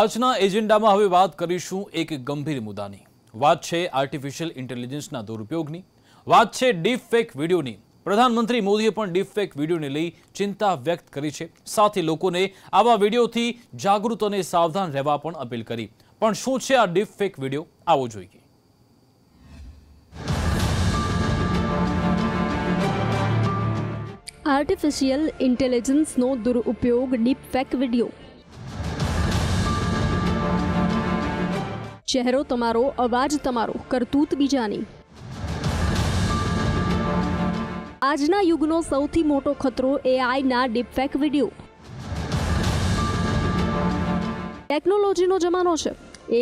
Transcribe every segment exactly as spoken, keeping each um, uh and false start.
આજના એજન્ડામાં હવે વાત કરીશું એક ગંભીર મુદ્દાની. વાત છે આર્ટિફિશિયલ ઇન્ટેલિજન્સના દુરુપયોગની, વાત છે ડીપફેક વિડીયોની. પ્રધાનમંત્રી મોદીએ પણ ડીપફેક વિડીયોને લઈ ચિંતા વ્યક્ત કરી છે, સાથે લોકોને આવા વિડીયોથી જાગૃત અને સાવધાન રહેવા પણ અપીલ કરી. પણ શું છે આ ડીપફેક વિડીયો, આવો જોઈએ. આર્ટિફિશિયલ ઇન્ટેલિજન્સનો દુરુપયોગ, ડીપફેક વિડીયો. चेहरो तमारो, अवाज तमारो, करतूत बीजानी। आजना युगनो सौथी मोटो खतरो एआई ना डीपफेक वीडियो। टेक्नोलॉजी नो जमानो छे,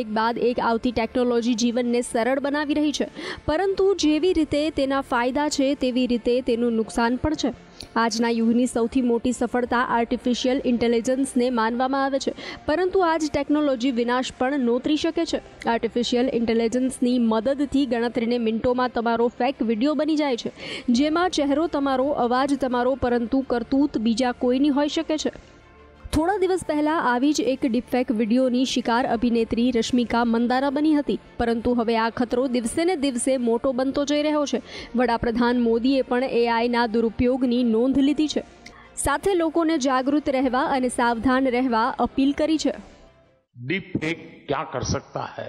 एक बाद एक आवती टेक्नोलॉजी जीवन ने सरल बनावी रही छे, परंतु जेवी रीते तेना फायदा छे तेवी रीते तेनु नुकसान पण छे। आजना युगनी सौथी मोटी सफलता आर्टिफिशियल इंटेलिजन्स ने मानवामां आवे छे, परंतु आज टेक्नोलॉजी विनाश पण नोतरी शके छे। आर्टिफिशियल इंटेलिजन्सनी मददथी गणतरीने मिनिटोमां तमारो फेक विडियो बनी जाय छे, जेमां चेहरो तमारो, अवाज तमारो, परंतु करतूत बीजा कोईनी होई शके छे। थोड़ा दिवस पहला आवी ज एक डीपफेक वीडियोनी शिकार अभिनेत्री रश्मिका मंदाना बनी हती, परंतु हवे आ खतरो दिवसे ने दिवसे मोटो बनतो जई रह्यो छे। वडाप्रधान मोदीए पण एआई ना दुरुपयोगनी नोंध लीधी छे, साथे लोकोने जागृत रहवा अने सावधान रहवा अपील करी छे। डीपफेक क्या कर सकता है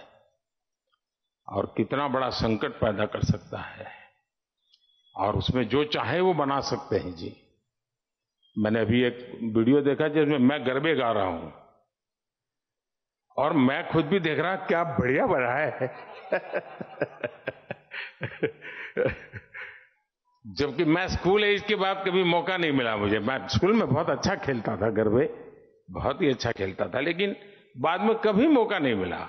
और कितना बड़ा संकट पैदा कर सकता है, और उसमें जो चाहे वो बना सकते हैं जी। मैंने अभी एक वीडियो देखा जिसमें मैं गरबे गा रहा हूं और मैं खुद भी देख रहा क्या बढ़िया बना है जबकि मैं स्कूल एज के बाद कभी मौका नहीं मिला मुझे। मैं स्कूल में बहुत अच्छा खेलता था, गरबे बहुत ही अच्छा खेलता था, लेकिन बाद में कभी मौका नहीं मिला।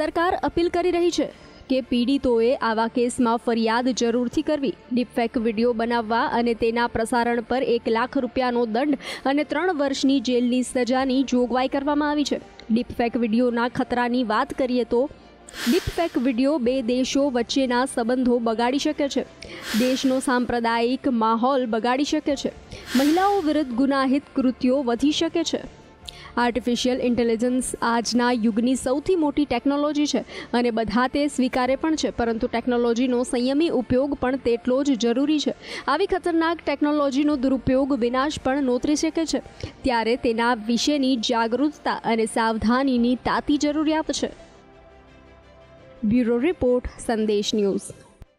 सरकार अपील कर रही है के पीड़ितोए आवा केस में फरियाद जरूरथी करवी। डीपफेक वीडियो बनाववा अने तेना प्रसारण पर एक लाख रुपयानो दंड अने त्रण वर्षनी जेलनी सजानी जोगवाई करवामां आवी छे। डीपफेक वीडियोना खतरानी वात करीए तो डीपफेक वीडियो बे देशों वच्चेना संबंधों बगाड़ी शके छे, देशनो सांप्रदायिक माहौल बगाड़ी शके छे, महिलाओं विरुद्ध गुनाहित कृत्यो वधी शके छे। आर्टिफिशियल इंटेलिजन्स आजना युगनी सौथी मोटी टेक्नोलॉजी छे अने बधा ते स्वीकारे पण छे, परंतु टेक्नोलॉजीनो संयमी उपयोग पण तेटलो ज जरूरी छे। आवी खतरनाक टेक्नोलॉजीनो दुरुपयोग विनाश पण नोतरी शके छे, त्यारे तेना विशेनी जागरूकता अने सावधानीनी ताती जरूरियात छे। Bureau report, Sandesh news.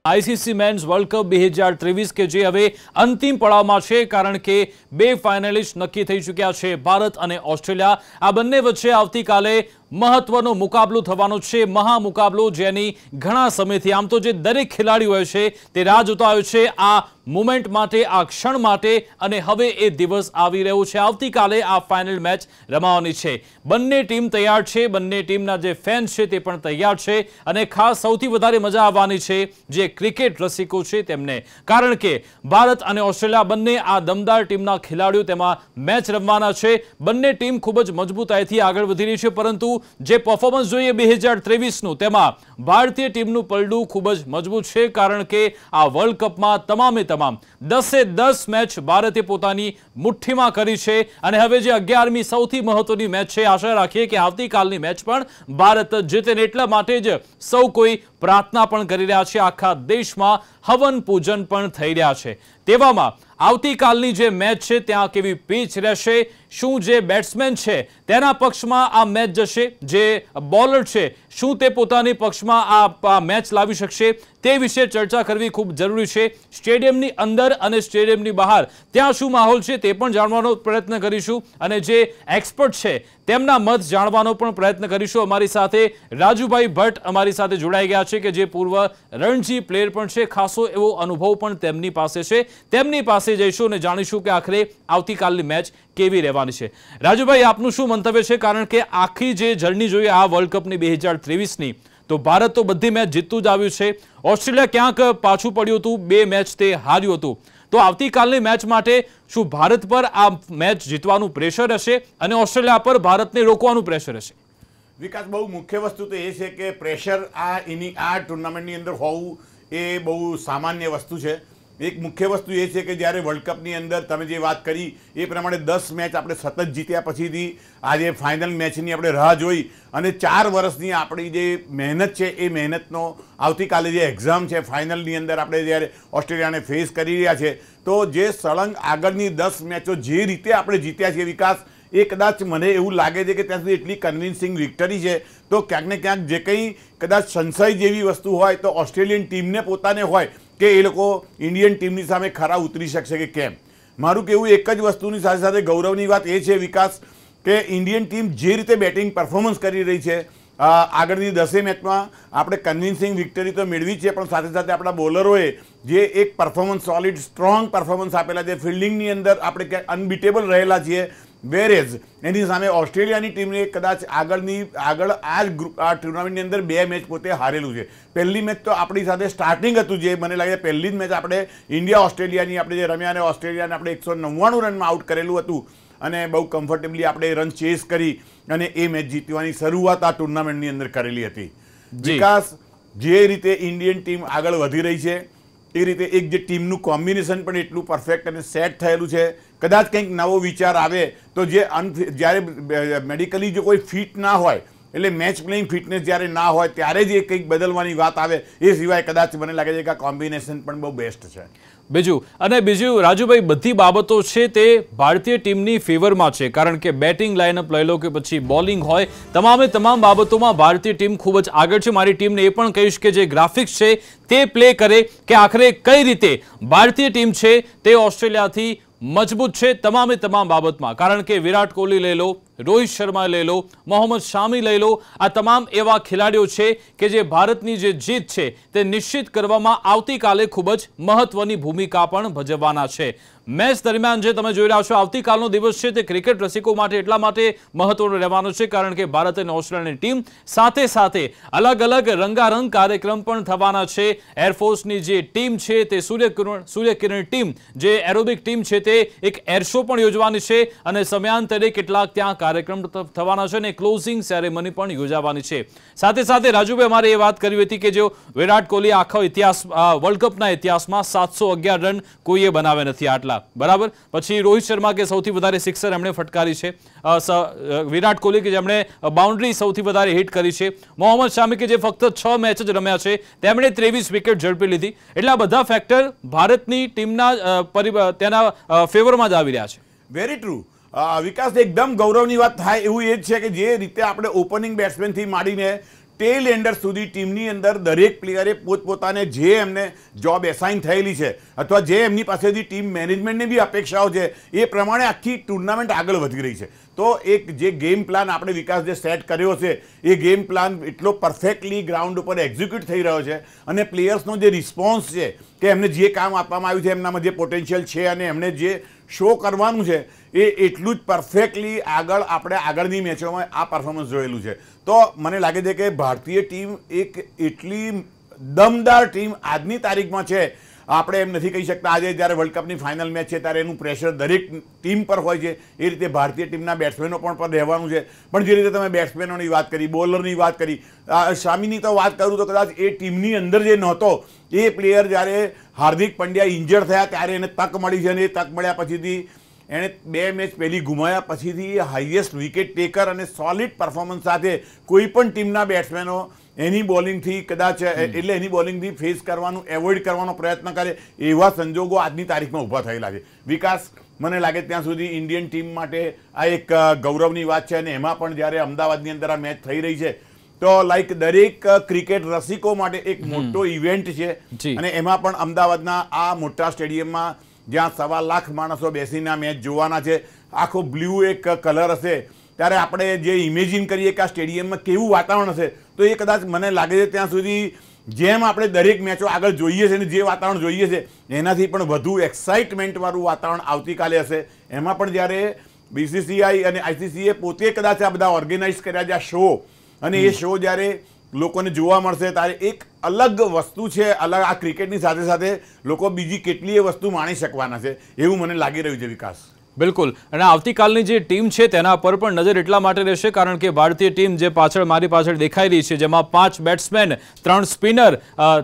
ICC men's world cup दो हज़ार तेईस के जे हवे अंतिम पड़ाव में छे, कारण के बे फाइनलिस्ट नक्की थई चुक्या छे, भारत और ऑस्ट्रेलिया। आ बंने वच्चे आवती काले महत्वनो मुकाबलो थवानो छे, महामुकाबलो, जेनी घणा समयथी आम तो जे दरेक खिलाड़ीओए छे ते राह जोता आव्यो छे आ मोमेंट माटे, आ क्षण माटे, अने हवे ए दिवस आवी रह्यो छे। आवतीकाले आ फाइनल मैच रमावानी छे, बंने टीम तैयार छे, बंने टीमना जे फेन्स छे ते पण तैयार छे, अने खास सौथी वधारे मजा आववानी छे जे क्रिकेट रसिको छे तेमने, कारण के भारत अने ऑस्ट्रेलिया बंने आ दमदार टीमना खिलाड़ीओ तेमां मैच रमवाना छे। बंने टीम खूब ज मजबूताईथी આગળ વધી રહી છે, પરંતુ જે परफॉर्मन्स જોઈએ दो हज़ार तेईस નું તેમાં ભારતીય ટીમનું પલડું ખૂબ જ મજબૂત છે, કારણ કે આ વર્લ્ડ કપમાં તમામે તમામ दस ए दस મેચ ભારતે પોતાની મુઠ્ઠીમાં કરી છે, અને હવે જે અગિયારમી સૌથી મહત્વની મેચ છે, આશા રાખીએ કે આવતીકાલની મેચ પણ ભારત જીતે, એટલા માટે જ સૌ કોઈ પ્રાર્થના પણ કરી રહ્યા છે, આખા દેશમાં હવન પૂજન પણ થઈ રહ્યા છે। તેવામાં આવતીકાલની જે મેચ છે ત્યાં કેવી પીચ રહેશે, શું જે બેટ્સમેન છે તેના પક્ષમાં આ મેચ જશે, જે બોલર છે શું તે પોતાની પક્ષમાં આ મેચ લાવી શકશે, તે વિશે ચર્ચા કરવી ખૂબ જરૂરી છે। સ્ટેડિયમની અંદર અને સ્ટેડિયમની બહાર ત્યાં શું માહોલ છે તે પણ જાણવાનો પ્રયત્ન કરીશું, અને જે એક્સપર્ટ છે તેમના મત જાણવાનો પણ પ્રયત્ન કરીશું। અમારી સાથે રાજુભાઈ ભટ્ટ અમારી સાથે જોડાઈ ગયા છે, કે જે પૂર્વ રણજી પ્લેયર પણ છે, ખાસો એવો અનુભવ પણ તેમની પાસે છે। તેમની પાસે જઈશું અને જાણીશું કે આખરે આવતીકાલની મેચ કેવી રહેવાની છે। રાજુભાઈ, આપનું શું મંતવ્ય છે, કારણ કે આખી જે જર્ની જોઈએ આ વર્લ્ડ કપની બે હજાર ત્રેવીસ ની, તો ભારત તો બધી મેચ જીતતું જ આવ્યું છે, ઓસ્ટ્રેલિયા ક્યાંક પાછું પડ્યું હતું, બે મેચ તે હાર્યું હતું, તો આવતીકાલની મેચ માટે શું ભારત પર આ મેચ જીતવાનું પ્રેશર હશે અને ઓસ્ટ્રેલિયા પર ભારતને રોકવાનું પ્રેશર હશે? વિકાસ, બહુ મુખ્ય વસ્તુ તો એ છે કે પ્રેશર આ ઇની આ ટુર્નામેન્ટની અંદર હોવું એ બહુ સામાન્ય વસ્તુ છે। एक मुख्य वस्तु ये है कि जयरे वर्ल्ड कपनी अंदर तमे जे बात करी ए प्रमाणे दस मैच आपणे सतत जीत्या पछीथी आजे फाइनल मैचनी आपणे राह जोई अने चार वर्षनी आपणी जे मेहनत छे ए मेहनतनो आवतीकाले जे एक्जाम छे फाइनलनी अंदर आपणे जयरे ऑस्ट्रेलियाने फेस करी रह्या छे तो जे सळंग आगळनी दस मैचो जे रीते आपणे जीत्या छे विकास ए कदाच मने एवं लगे कि त्यां सुधी एटली कन्विन्सिंग विक्टरी है तो क्यांक ने क्यांक जे कई कदाच संशय जेवी वस्तु होय तो ऑस्ट्रेलियन टीम ने पोताने होय के ए लोको इंडियन टीमनी सामे खरा उतरी शकशे के केम मारूं केवुं एक ज वस्तुनी साथे साथे गौरवनी वात ए छे विकास के इंडियन टीम जे रीते बेटिंग परफॉर्मन्स करी रही है आगळनी दसे मैचमां आपणे कन्विन्सिंग विक्टरी तो मेळवी छे पण साथे साथे आपणा बोलरोए जे एक परफॉर्मन्स सॉलिड स्ट्रॉंग परफॉर्मन्स आपेला जे फील्डिंगनी अंदर आपणे अनबीटेबल रहेला छे वेरेज एनी सामे ऑस्ट्रेलियानी टीमने कदाच आगळनी आगळ आज ग्रुप आ टूर्नामेंटनी अंदर बे मैच पोते हारेलू छे पहली मैच तो आपणी साथे स्टार्टिंग हतुं जे मने लागे पहली ज मैच आपणे इंडिया ऑस्ट्रेलियानी आपणे जे रम्या अने ऑस्ट्रेलियाने आपणे एक सौ नव्वाणु रन में आउट करेलू हतुं अने बहु कम्फर्टेबली आपणे रन चेस करी अने ए मैच जीतवानी शरूआत आ टूर्नामेंटनी अंदर करेली हती। विकास जे रीते इंडियन टीम आगळ वधी रही छे ए रीते एक जे टीमनु कॉम्बिनेशन पण एटलू परफेक्ट अने सेट थयेलू छे कदाच कंईक नवो विचार आवे तो जे अनफिट ज्यारे मेडिकली जो कोई फिट ना होय एटले मैच प्लेइंग फिटनेस ज्यारे ना होय त्यारे जे कंईक बदलवानी वात आवे ए सिवाय कदाच मने लागे छे के आ कॉम्बिनेशन पण बहु बेस्ट छे। बीजू अने बीजू राजूभाई बधी बाबतो छे ते भारतीय टीमनी फेवरमां छे कारण के बेटिंग लाइनअप लई लो के पछी बॉलिंग होय तमामे तमाम बाबतोमां भारतीय टीम खूब ज आगळ छे। मारी टीमने ए पण कहीश के जे ग्राफिक्स छे ते प्ले करे के आखरे कई रीते भारतीय टीम छे ते ऑस्ट्रेलियाथी मजबूत है तमामे तमाम बाबत में कारण के विराट कोहली ले लो, रोहित शर्मा ले लो, मोहम्मद शामी ले लो, आ तमाम एवा खिलाड़ियों छे के जे भारतनी जे जीत छे ते निश्चित करवामां आवतीकाले खूब ज महत्वनी भूमिका पण भजववाना छे। मैच दरमियान जे तमे जोई रह्या छो आवतीकालनो दिवस छे ते क्रिकेट रसिको माटे एटला माटे महत्वनो रहेवानो छे कारण के भारत अने ऑस्ट्रेलियानी टीम साथे साथे अलग अलग रंगारंग कार्यक्रम पण थवाना छे। एरफोर्सनी जे टीम छे ते सूर्यकिरण सूर्यकिरण टीम जे एरोबिक टीम छे ते एक एरशो पण योजवानी छे अने समयांतरे કેટલાક ત્યાં कार्यक्रम थवाना छे ने क्लोजिंग सेरेमनी पण योजावानी छे। साथे साथे राजूभाई अमारे ए वात करी हती के जो विराट कोहली आखो इतिहास वर्ल्ड कपना इतिहासमां सात सौ अग्यार रन कोईए बनाव्या नथी आटला बराबर पछी रोहित शर्मा के सौथी वधारे सिक्सर एमणे फटकारी छे विराट कोहली के जेमणे बाउंड्री सौथी वधारे हिट करी छे मोहम्मद शामी के जे फक्त छ मैच ज रम्या छे तेमणे तेवीस विकेट झड़पी लीधी एटला बधा फेक्टर भारतनी टीमना तेना फेवरमां ज आवी रह्या छे। वेरी ट्रू विकास एकदम गौरवनी वात थाय एवुं ए ज छे के जे रीते आपणे ओपनिंग बेट्समेन थी मांडीने टेल एंडर सुधी टीमनी अंदर दरेक प्लेयरे पोतपोताने जे एमने जॉब एसाइन थयेली छे अथवा जे एमनी पासेथी टीम मैनेजमेंटने बी अपेक्षाओ छे ए प्रमाणे आखी टूर्नामेंट आगळ वधी रही छे तो एक जे गेम प्लान आपणे विकास जे सेट कर्यो छे ए गेम प्लान एटलो परफेक्टली ग्राउंड पर एक्ઝિક્યુટ थई रह्यो छे अने प्लेयर्सनो जे रिस्पोन्स छे के एमने जे काम आपवामां आव्युं छे एमनामां जे पोटेन्शियल छे अने एमने जे शो करवानुं छे ए एटलुं ज परफेक्टली आगळ आपणे आगळनी मैचोमां आ परफॉर्मन्स जोयेलुं छे तो मने लागे छे के भारतीय टीम एक एटली दमदार टीम आजनी तारीखमां छे आपणे एम नथी कही शकता आजे ज्यारे वर्ल्ड कपनी फाइनल मैच छे त्यारे एनुं प्रेशर दरेक टीम पर होय छे ए रीते भारतीय टीमना बेट्समेनो पण पर रहेवानुं छे पण जे रीते तमे बेट्समेनोनी वात करी बॉलरनी वात करी शामीनी तो वात करूं तो कदाच ए टीमनी अंदर जे नहोतो ए प्लेयर ज्यारे हार्दिक पंड्या इंजर्ड थया त्यारे एने तक मळी छे अने तक मळ्या पछीथी एने बे मैच पहली गुमाया पछीथी हाईएस्ट विकेट टेकर अने सॉलिड परफॉर्मन्स साथे कोईपण टीमना बेट्समेनो एनी बॉलिंगथी कदाच एटले एनी बॉलिंगथी फेस करवानुं एवोइड करवानो प्रयत्न करे एवा संजोगो आजनी तारीखमां ઊભા થયેલા છે। विकास મને લાગે ત્યાં સુધી ઇન્ડિયન ટીમ માટે આ એક ગૌરવની વાત છે અને એમાં પણ જ્યારે અમદાવાદની અંદર આ મેચ થઈ રહી છે તો લાઈક દરેક ક્રિકેટ રસિકો માટે એક મોટો ઇવેન્ટ છે અને એમાં પણ અમદાવાદના આ મોટા સ્ટેડિયમમાં જ્યાં સવા લાખ માણસો બેસીને આ મેચ જોવાના છે આખો બ્લુ એક કલર હશે ત્યારે આપણે જે ઇમેજિન કરીએ કે આ સ્ટેડિયમમાં કેવું વાતાવરણ હશે તો એ કદાચ મને લાગે છે ત્યાં સુધી જેમ આપણે દરેક મેચો આગળ જોઈએ છે અને જે વાતાવરણ જોઈએ છે એનાથી પણ વધુ એક્સાઇટમેન્ટવાળું વાતાવરણ આવતીકાલે હશે એમાં પણ જ્યારે બીસીસીઆઈ અને આઈસીસીએ પોતે કદાચ આ બધા ઓર્ગેનાઇઝ કર્યા જે શો અને એ શો જ્યારે લોકોને જોવા મળશે ત્યારે એક अलग वस्तु है अलग आ क्रिकेटनी साथे साथे लोको बीजी केटलीय वस्तु माणी शकवाना है एवं मने लागी रह्युं छे। विकास बिल्कुल आती काल की टीम है तेना पर पण नजर एटला माटे रहेशे कारण के भारतीय टीम जे पाछळ मारी पाछळ देखाई रही है जेमां पांच बेट्समेन त्रण स्पिनर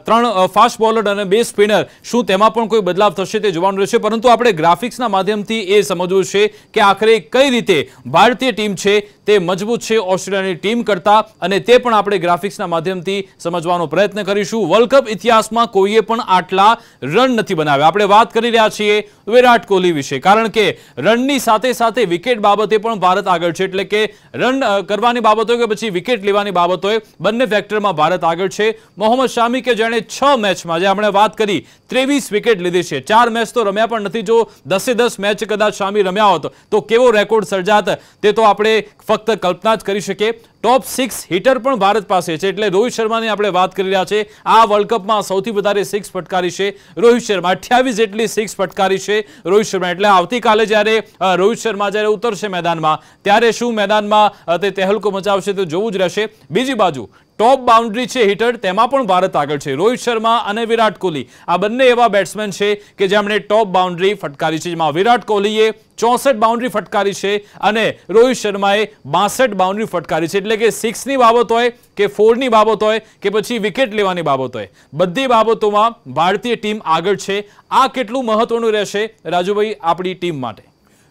त्रण फास्ट बॉलर अने बे स्पिनर शुं तेमां पण कोई बदलाव थशे ते जोवानुं रहेशे परंतु आपणे ग्राफिक्सना माध्यमथी ए समजवुं छे के आखरे कई रीते भारतीय टीम है ते मजबूत है ऑस्ट्रेलियानी टीम करता अने ते पण आपणे ग्राफिक्सना माध्यमथी समजवानो प्रयत्न करीशुं। वर्ल्ड कप इतिहासमां कोईए पण आटला रन नथी बनाव्या। आपणे वात करी रह्या छीए विराट कोहली विषे कारण के रननी साथे साथे विकेट बाबते पण भारत आगळ छे एटले के रन करवानी बाबत होय के पछी विकेट लेवानी बाबत होय बंने फेक्टरमां भारत आगळ छे। मोहम्मद शामी के जेणे छ मैचमां जे हमणे वात करी तेवीस विकेट लीधी छे। चार मैच तो रम्या पण नथी, जो दसे दस मैच कदाच शामी रम्या होत तो केवो रेकॉर्ड सर्जात ते तो आपणे फक्त कल्पना ज करी शकीए। टॉप सिक्स हिटर पण भारत पासे छे एटले रोहित शर्मानी आपणे वात करी रह्या छे। आ वर्ल्ड कपमां सौथी वधारे सिक्स फटकारी छे रोहित शर्मा, अठावीस जेटली सिक्स फटकारी छे रोहित शर्मा। एटले आवती काले ज्यारे रोहित शर्मा ज्यारे उतरशे मैदानमां त्यारे शुं मैदानमां ते तहलको मचावशे तो जोवुं ज रहेशे। बीजी बाजू टॉप बाउंड्री है हिटर तेमां पण भारत आगळ छे। रोहित शर्मा अने विराट कोहली आ बंने एवा बेट्समेन छे के जेमणे टॉप बाउंड्री फटकारी छे, जेमां विराट कोहलीए चौसठ बाउंड्री फटकारी छे अने रोहित शर्माए बासठ बाउंड्री फटकारी छे। एटले के सिक्स नी बाबत होय के फोर नी बाबत होय के पछी विकेट लेवानी बाबत होय बधी बाबतोमां भारतीय टीम आगळ छे। आ केटलुं महत्वनुं रहेशे राजूभाई आपणी टीम माटे?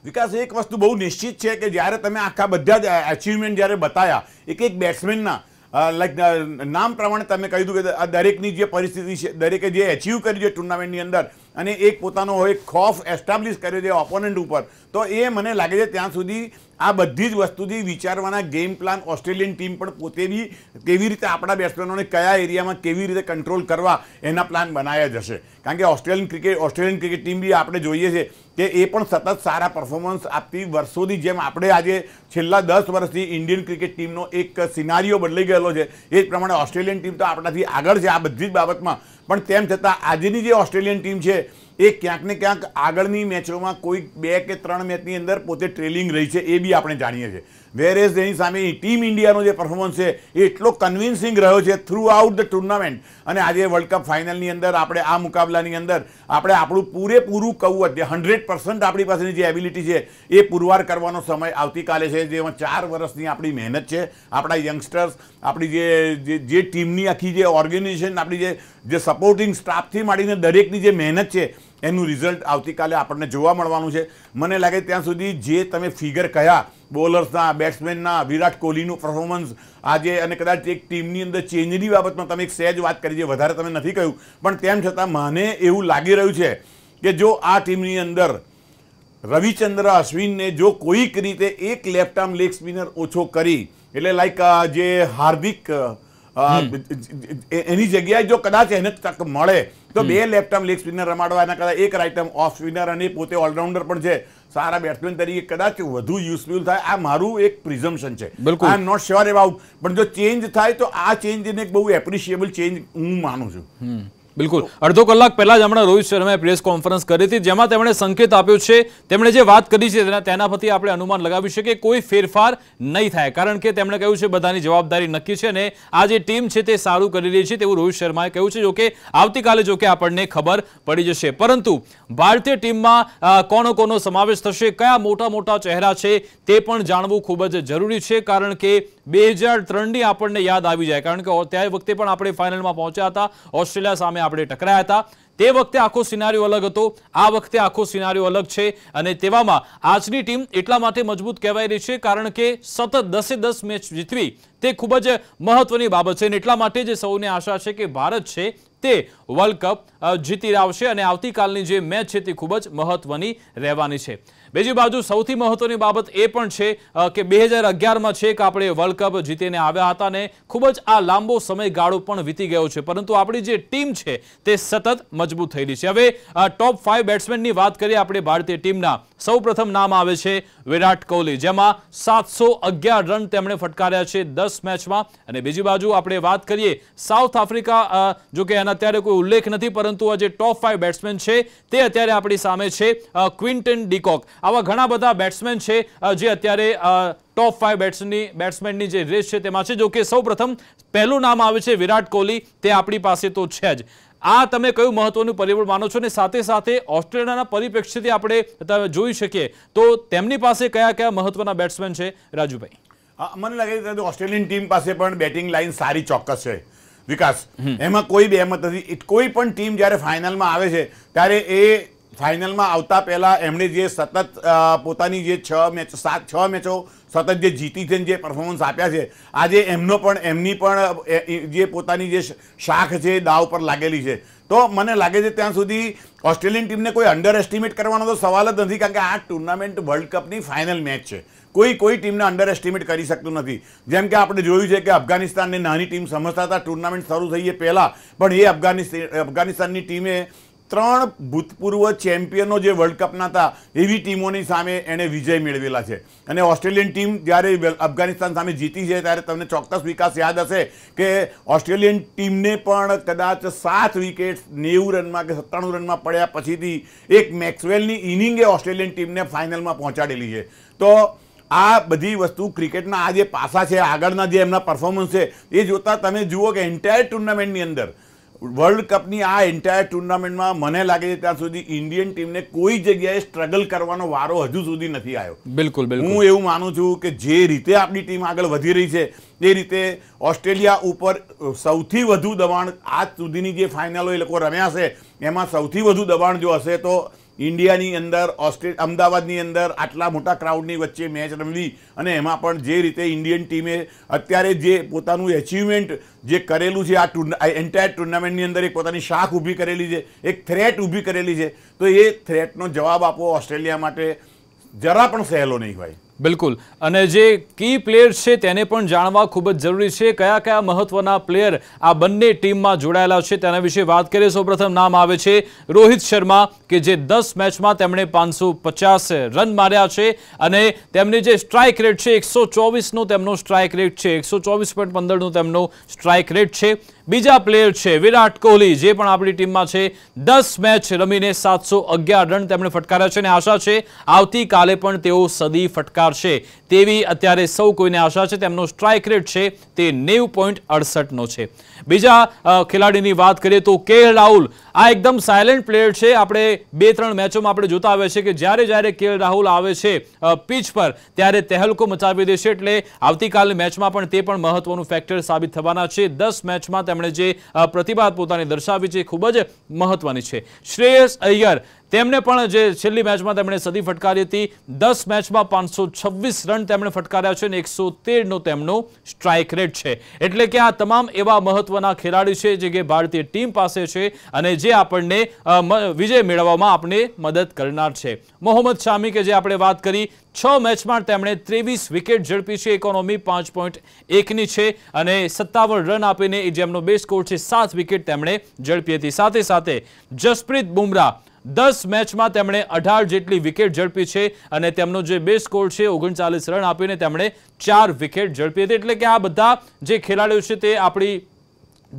विकास एक वस्तु बहु निश्चित है कि ज्यारे तमे आखा बधा ज एचीवमेंट ज्यारे बताया एक एक बेट्समेनना लाइक नाम प्रमाण तब कीधु कि आ दरेकनी जे परिस्थिति है दरेके जे एचीव करी टूर्नामेंटनी अंदर अने एक पोतानो एक खौफ एस्टाब्लिश कर्यो ओपोनेंट उपर तो ये मने लागे छे त्यां सुधी आ बधी ज वस्तु विचारवाना गेम प्लान ऑस्ट्रेलियन टीम पण पोते भी केवी रीते आपणा बेट्समेनोने कया एरियामां केवी रीते कंट्रोल करवा एना प्लान बनाया जशे कारण के Australian cricket Australian cricket team भी आपणे जोईए छे के ए पण सतत सारा परफॉर्मन्स आपती वर्षोथी जेम आपणे आजे छेल्ला दस वर्षथी इंडियन क्रिकेट टीमनो एक सिनारियो बदलाई गयेलो छे ए प्रमाणे ऑस्ट्रेलियन टीम तो आपणाथी आगळ छे आ बधी ज बाबतमां पण तेम छतां आजनी जे ऑस्ट्रेलियन टीम छे ए क्यांक ने क्यांक आगळनी मैचोमां कोई बे के त्रण मैचनी अंदर पोते ट्रेलिंग रही छे ए बी आपणे जाणीए छे। वेरेज एनी सामे टीम इंडियानो जे परफॉर्मन्स छे ए एटलो कन्विन्सिंग रह्यो छे थ्रू आउट द टूर्नामेंट अने आजे वर्ल्ड कप फाइनलनी अंदर आपणे आ मुकाबलानी अंदर आपणे आपणुं पूरेपूरुं कवच जे हंड्रेड पर्सेंट आपणी पासेनी जे एबिलिटी छे ए पुरवार करवानो समय आवतीकाले छे जेमां चार वर्षनी आपणी मेहनत छे आपणा यंगस्टर्स आपणी जे जे टीमनी आखी जे ऑर्गेनाइजेशन आपणी जे जे सपोर्टिंग स्टाफथी मांडीने दरेकनी जे मेहनत छे एनु रिजल्ट आवतीकाले आपणने जोवा मळवानुं छे। मने लागे त्यां सुधी जे तमे फिगर कह्या बॉलर्सना बेट्समेनना विराट कोहलीनुं परफॉर्मन्स आजे अने कदाच एक टीमनी अंदर चेंजनी बाबतमां तमे एक सहज वात करी जे वधारे तमे नथी कह्युं पण तेम छतां मने एवुं लागी रह्युं छे कि जो आ टीमनी अंदर रविचंद्र अश्विन ने जो कोईक रीते एक लेफ्ट आर्म लेग स्पिनर ओछो करी एटले लाइक जे हार्दिक एनी जग्याए जो कदाच एने तक मळे तो बे लेफ्ट आर्म लेग स्पिनर रमाडवा एना करता एक राइट आर्म ऑफ स्पिनर अने पोते ऑलराउंडर पण छे सारा बेट्समेन तरीके कदाच वधु यूजफुल थाय। आ मारुं एक प्रिजम्पशन छे, I am not sure about पण जो चेन्ज थाय तो आ चेन्जने एक बहु एप्रिशिएबल चेन्ज हूँ मानु छुं। बिल्कुल अर्धो कलाक पहला ज हमारा रोहित शर्माए प्रेस कॉन्फरन्स करी थी जेमां तेमणे संकेत आप्यो छे तेमणे जे वात करी छे तेना परथी आपणे अनुमान लगावी शकीए कोई फेरफार नहीं थाय कारण के तेमणे कह्युं छे बधानी जवाबदारी नक्की छे अने आ जे टीम छे ते सारुं करी रही छे तेवुं रोहित शर्माए कह्युं छे। जोके आवतीकाले जोके आपणने खबर पड़ी जशे परंतु भारतीय टीममां कोनो कोनो समावेश थशे कया मोटा मोटा चेहरा छे ते पण जाणवुं खूब ज जरूरी छे कारण के दो हज़ार तीन ની આપણને યાદ આવી જાય કારણ કે તે વખતે પણ આપણે ફાઇનલમાં પહોંચ્યા હતા, ઓસ્ટ્રેલિયા સામે આપણે ટકરાયા હતા, તે વખતે આખો સિનારિયો અલગ હતો, આ વખતે આખો સિનારિયો અલગ છે અને તેવામાં આજની ટીમ એટલા માટે મજબૂત કહેવાય રહી છે કારણ કે સતત દસે દસ મેચ જીતવી તે ખૂબ જ મહત્વની બાબત છે અને એટલા માટે જ સૌને આશા છે કે ભારત છે તે વર્લ્ડ કપ જીતી આવશે અને આવતીકાલની જે મેચ છે તે ખૂબ જ મહત્વની રહેવાની છે। બીજી બાજુ સૌથી મહત્વની બાબત એ પણ છે કે બે હજાર અગિયારમાં છેક આપણે વર્લ્ડ કપ જીતીને આવ્યા હતા ને ખૂબ જ આ લાંબો સમયગાળો પણ વીતી ગયો છે પરંતુ આપણી જે ટીમ છે તે સતત મજબૂત થઈ રહી છે। હવે ટોપ ફાઇવ બેટ્સમેનની વાત કરીએ આપણે ભારતીય ટીમના સૌ પ્રથમ નામ આવે છે વિરાટ કોહલી જેમાં સાતસો અગિયાર રન તેમણે ફટકાર્યા છે દસ મેચમાં અને બીજી બાજુ આપણે વાત કરીએ સાઉથ આફ્રિકા જો કે એના અત્યારે કોઈ ઉલ્લેખ નથી પરંતુ આ જે ટોપ ફાઇવ બેટ્સમેન છે તે અત્યારે આપણી સામે છે ક્વિન્ટન ડીકોક આવા ઘણા બધા બેટ્સમેન છે જે અત્યારે ટોપ ફાઇવ બેટ્સની બેટ્સમેનની જે રેસ છે તેમાં છે। જો કે સૌ પ્રથમ પહેલું નામ આવે છે વિરાટ કોહલી તે આપણી પાસે તો છે જ આ તમે કયું મહત્વનું પરિબળ માનો છો ને સાથે સાથે ઓસ્ટ્રેલિયાના પરિપ્રેક્ષ્યથી આપણે જોઈ શકીએ તો તેમની પાસે કયા કયા મહત્વના બેટ્સમેન છે રાજુભાઈ? મને લાગે છે કે ઓસ્ટ્રેલિયન ટીમ પાસે પણ બેટિંગ લાઇન સારી ચોક્કસ છે વિકાસ, એમાં કોઈ બેમત નથી. કોઈ પણ ટીમ જ્યારે ફાઇનલમાં આવે છે ત્યારે એ ફાઇનલમાં આવતા પહેલાં એમણે જે સતત પોતાની જે છ મેચ સાત છ મેચો સતત જે જીતી છે જે પરફોર્મન્સ આપ્યા છે આજે એમનો પણ એમની પણ જે પોતાની જે શાખ છે દાવ પર લાગેલી છે. તો મને લાગે છે ત્યાં સુધી ઓસ્ટ્રેલિયન ટીમને કોઈ અંડર એસ્ટિમેટ કરવાનો તો સવાલ જ નથી, કારણ કે આ ટુર્નામેન્ટ વર્લ્ડ કપની ફાઇનલ મેચ છે. કોઈ કોઈ ટીમને અંડર એસ્ટિમેટ કરી શકતું નથી. જેમ કે આપણે જોયું છે કે અફઘાનિસ્તાનને નાની ટીમ સમજતા હતા ટુર્નામેન્ટ શરૂ થઈ એ પહેલાં, પણ એ અફઘાનિસ્તાન અફઘાનિસ્તાનની ટીમે ત્રણ ભૂતપૂર્વ ચેમ્પિયનો જે વર્લ્ડ કપના હતા એવી ટીમોની સામે એણે વિજય મેળવેલા છે. અને ઓસ્ટ્રેલિયન ટીમ જ્યારે અફઘાનિસ્તાન સામે જીતી છે ત્યારે તમને ચોક્કસ વિકાસ યાદ હશે કે ઓસ્ટ્રેલિયન ટીમને પણ કદાચ સાત વિકેટ નેવું રનમાં કે સત્તાણું રનમાં પડ્યા પછીથી એક મેક્સવેલની ઇનિંગે ઓસ્ટ્રેલિયન ટીમને ફાઇનલમાં પહોંચાડેલી છે. તો આ બધી વસ્તુ ક્રિકેટના આ જે પાસા છે આગળના જે એમના પરફોર્મન્સ છે એ જોતાં તમે જુઓ કે એન્ટાયર ટુર્નામેન્ટની અંદર વર્લ્ડ કપની આ એન્ટાયર ટુર્નામેન્ટમાં મને લાગે છે ત્યાં સુધી ઇન્ડિયન ટીમને કોઈ જગ્યાએ સ્ટ્રગલ કરવાનો વારો હજુ સુધી નથી આવ્યો. બિલકુલ બિલકુલ હું એવું માનું છું કે જે રીતે આપણી ટીમ આગળ વધી રહી છે એ રીતે ઓસ્ટ્રેલિયા ઉપર સૌથી વધુ દબાણ આજ સુધીની જે ફાઇનલો એ લોકો રમ્યા છે એમાં સૌથી વધુ દબાણ જો હશે તો ઇન્ડિયાની અંદર ઓસ્ટ્રે અમદાવાદની અંદર આટલા મોટા ક્રાઉડની વચ્ચે મેચ રમવી અને એમાં પણ જે રીતે ઇન્ડિયન ટીમે અત્યારે જે પોતાનું એચિવમેન્ટ જે કરેલું છે આ એન્ટાયર ટુર્નામેન્ટની અંદર એક પોતાની શાખ ઊભી કરેલી છે, એક થ્રેટ ઊભી કરેલી છે, તો એ થ્રેટનો જવાબ આપવો ઓસ્ટ્રેલિયા માટે જરા પણ સહેલો નહીં હોય. બિલકુલ, અને જે કી પ્લેયર્સ છે તેને પણ જાણવા ખૂબ જ જરૂરી છે. કયા કયા મહત્વના પ્લેયર આ બંને ટીમમાં જોડાયેલા છે તેના વિશે વાત કરીએ. સૌપ્રથમ નામ આવે છે રોહિત શર્મા કે જે દસ મેચમાં તેમણે પાંચસો પચાસ રન માર્યા છે અને તેમની જે સ્ટ્રાઇક રેટ છે એકસો ચોવીસનો તેમનો સ્ટ્રાઇક રેટ છે એકસો ચોવીસ પોઈન્ટ પંદરનો તેમનો સ્ટ્રાઇક રેટ છે. બીજા પ્લેયર છે વિરાટ કોહલી જે પણ આપણી ટીમમાં છે, દસ મેચ રમીને સાતસો અગિયાર રન તેમણે ફટકાર્યા છે અને આશા છે આવતીકાલે પણ તેઓ સદી ફટકારશે તેવી અત્યારે સૌ કોઈને આશા છે. તેમનો સ્ટ્રાઇક રેટ છે તે નેવું પોઈન્ટ અડસઠનો છે. બીજા ખેલાડીની વાત કરીએ તો કે રાહુલ આ એકદમ સાયલેન્ટ પ્લેયર છે. આપણે બે ત્રણ મેચોમાં આપણે જોતા આવ્યા છે કે જ્યારે જ્યારે કે રાહુલ આવે છે પીચ પર ત્યારે તહેલકો મચાવી દે છે, એટલે આવતીકાલની મેચમાં પણ તે પણ મહત્વનું ફેક્ટર સાબિત થવાના છે. દસ મેચમાં તેમણે જે પ્રતિભા પોતાની દર્શાવી છે ખૂબ જ મહત્વની છે. શ્રેયસ અય્યર તેમને પણ જે છેલ્લી મેચમાં તેમણે સદી ફટકારી હતી, દસ મેચમાં પાંચસો છવ્વીસ રન તેમણે ફટકાર્યા છે અને એકસો તેરનો તેમનો સ્ટ્રાઇક રેટ છે. એટલે કે આ તમામ એવા મહત્વના ખેલાડી છે જે કે ભારતીય ટીમ પાસે છે અને જે આપણને વિજય મેળવવામાં આપણે મદદ કરનાર છે. મોહમ્મદ શામી કે જે આપણે વાત કરી છ મેચમાં તેમણે ત્રેવીસ વિકેટ ઝડપી છે, ઇકોનોમી પાંચ પોઈન્ટ એકની છે અને સત્તાવન રન આપીને જેમનો બેસ્ટ સ્કોર છે સાત વિકેટ તેમણે ઝડપી હતી. સાથે સાથે જસપ્રીત બુમરાહ દસ મેચમાં તેમણે અઢાર જેટલી વિકેટ ઝડપી છે અને તેમનો જે બેસ્ટ સ્કોર છે ઓગણચાલીસ રન આપીને તેમણે ચાર વિકેટ ઝડપી હતી. એટલે કે આ બધા જે ખેલાડીઓ છે તે આપણી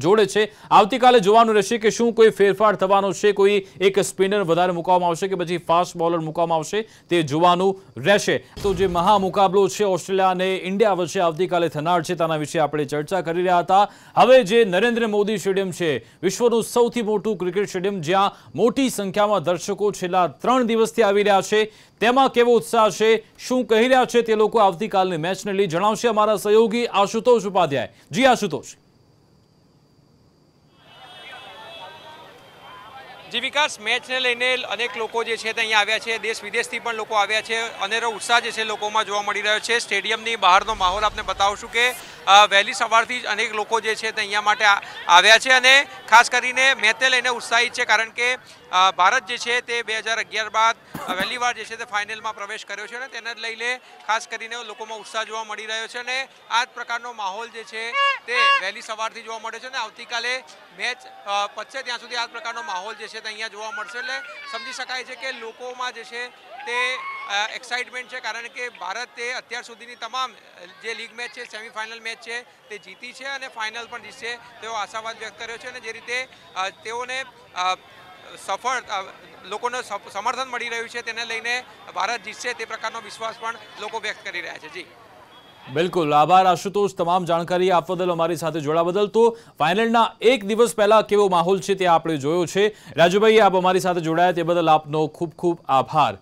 જોડે છે. આવતીકાલે જોવાનું રહેશે કે શું કોઈ ફેરફાર થવાનો છે, કોઈ એક સ્પિનર વધારે મૂકવામાં આવશે કે પછી ફાસ્ટ બોલર મૂકવામાં આવશે તે જોવાનું રહેશે. તો જે મહા મુકાબલો છે ઓસ્ટ્રેલિયા અને ઇન્ડિયા વચ્ચે આવતીકાલે થનાર છે તેના વિશે આપણે ચર્ચા કરી રહ્યા હતા. હવે જે નરેન્દ્ર મોદી સ્ટેડિયમ છે વિશ્વનું સૌથી મોટું ક્રિકેટ સ્ટેડિયમ જ્યાં મોટી સંખ્યામાં દર્શકો છેલ્લા ત્રણ દિવસથી આવી રહ્યા છે, તેમાં કેવો ઉત્સાહ છે, શું કહી રહ્યા છે તે લોકો આવતીકાલની મેચને લઈ જણાવશે અમારા સહયોગી આશુતોષ ઉપાધ્યાય. જી આશુતોષ. જી વિકાસ, મેચને લઈને અનેક લોકો જે છે તે અહીંયા આવ્યા છે, દેશ વિદેશથી પણ લોકો આવ્યા છે, અનેરો ઉત્સાહ જે છે લોકોમાં જોવા મળી રહ્યો છે. સ્ટેડિયમની બહારનો માહોલ આપને બતાવશું કે વહેલી સવારથી જ અનેક લોકો જે છે તે અહીંયા માટે આવ્યા છે અને ખાસ કરીને મેચને લઈને ઉત્સાહિત છે, કારણ કે ભારત જે છે તે બે હજાર અગિયાર બાદ પહેલી વાર જે છે તે ફાઇનલમાં પ્રવેશ કર્યો છે અને તેને લઈને ખાસ કરીને લોકોમાં ઉત્સાહ જોવા મળી રહ્યો છે અને આ જ પ્રકારનો માહોલ જે છે તે વહેલી સવારથી જોવા મળે છે અને આવતીકાલે મેચ પચશે ત્યાં સુધી આ પ્રકારનો માહોલ જે છે તે અહીંયા જોવા મળશે. એટલે સમજી શકાય છે કે લોકોમાં જે છે તે એક્સાઇટમેન્ટ છે, કારણ કે ભારત તે અત્યાર સુધીની તમામ જે લીગ મેચ છે સેમિફાઇનલ મેચ છે તે જીતી છે અને ફાઇનલ પણ જીતશે તેવો આશાવાદ વ્યક્ત કર્યો છે અને જે રીતે તેઓને સફળ લોકોને સમર્થન મળી રહ્યું છે તેને લઈને ભારત જીતશે તે પ્રકારનો વિશ્વાસ પણ લોકો વ્યક્ત કરી રહ્યા છે. જી बिल्कुल आभार आशुतोष तमाम जानकारी आपवा बदल अमारी साथे जोड़ा बदल। तो फाइनलना एक दिवस पहला केवो माहौल छे ते आपणे जोयो छे। राजूभाई आप अमारी साथे जोड़ाया ते बदल आपनो खूब खूब आभार।